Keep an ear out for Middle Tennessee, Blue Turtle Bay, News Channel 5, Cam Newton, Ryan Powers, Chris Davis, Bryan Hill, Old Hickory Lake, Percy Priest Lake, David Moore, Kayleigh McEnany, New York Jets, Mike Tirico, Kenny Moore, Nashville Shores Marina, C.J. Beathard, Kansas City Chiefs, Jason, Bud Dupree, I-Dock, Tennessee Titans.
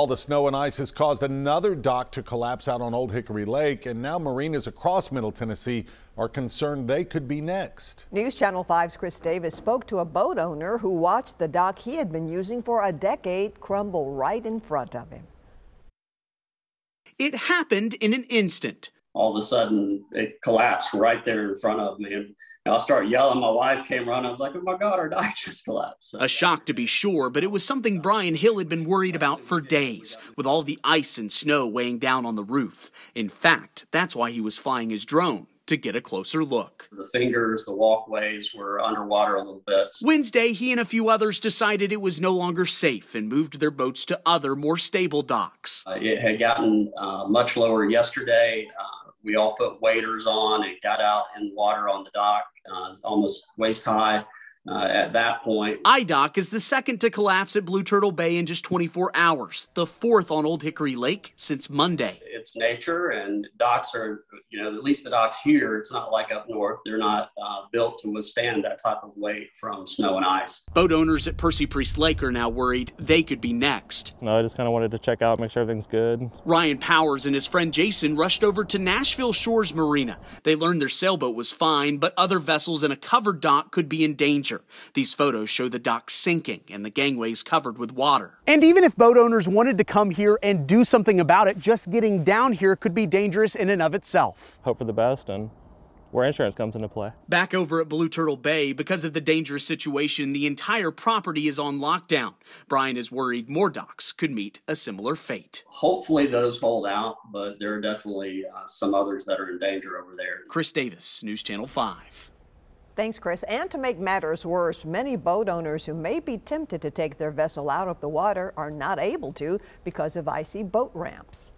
All the snow and ice has caused another dock to collapse out on Old Hickory Lake, and now marinas across Middle Tennessee are concerned they could be next. News Channel 5's Chris Davis spoke to a boat owner who watched the dock he had been using for a decade crumble right in front of him. It happened in an instant. All of a sudden, it collapsed right there in front of me. And I started yelling. My wife came running. I was like, oh, my God, our dock just collapsed. A shock to be sure, but it was something Bryan Hill had been worried about for days, with all the ice and snow weighing down on the roof. In fact, that's why he was flying his drone, to get a closer look. The fingers, the walkways were underwater a little bit. Wednesday, he and a few others decided it was no longer safe and moved their boats to other, more stable docks. It had gotten much lower yesterday. We all put waders on and got out in the water on the dock. It was almost waist high at that point. I-Dock is the second to collapse at Blue Turtle Bay in just 24 hours, the fourth on Old Hickory Lake since Monday. It's nature, and docks are, you know, at least the docks here, it's not like up north. They're not built to withstand that type of weight from snow and ice. Boat owners at Percy Priest Lake are now worried they could be next. No, I just kind of wanted to check out, make sure everything's good. Ryan Powers and his friend Jason rushed over to Nashville Shores Marina. They learned their sailboat was fine, but other vessels in a covered dock could be in danger. These photos show the dock sinking and the gangways covered with water. And even if boat owners wanted to come here and do something about it, just getting down here could be dangerous in and of itself. Hope for the best and where insurance comes into play. Back over at Blue Turtle Bay, because of the dangerous situation, the entire property is on lockdown. Bryan is worried more docks could meet a similar fate. Hopefully those hold out, but there are definitely some others that are in danger over there. Chris Davis, News Channel 5. Thanks, Chris. And to make matters worse, many boat owners who may be tempted to take their vessel out of the water are not able to because of icy boat ramps.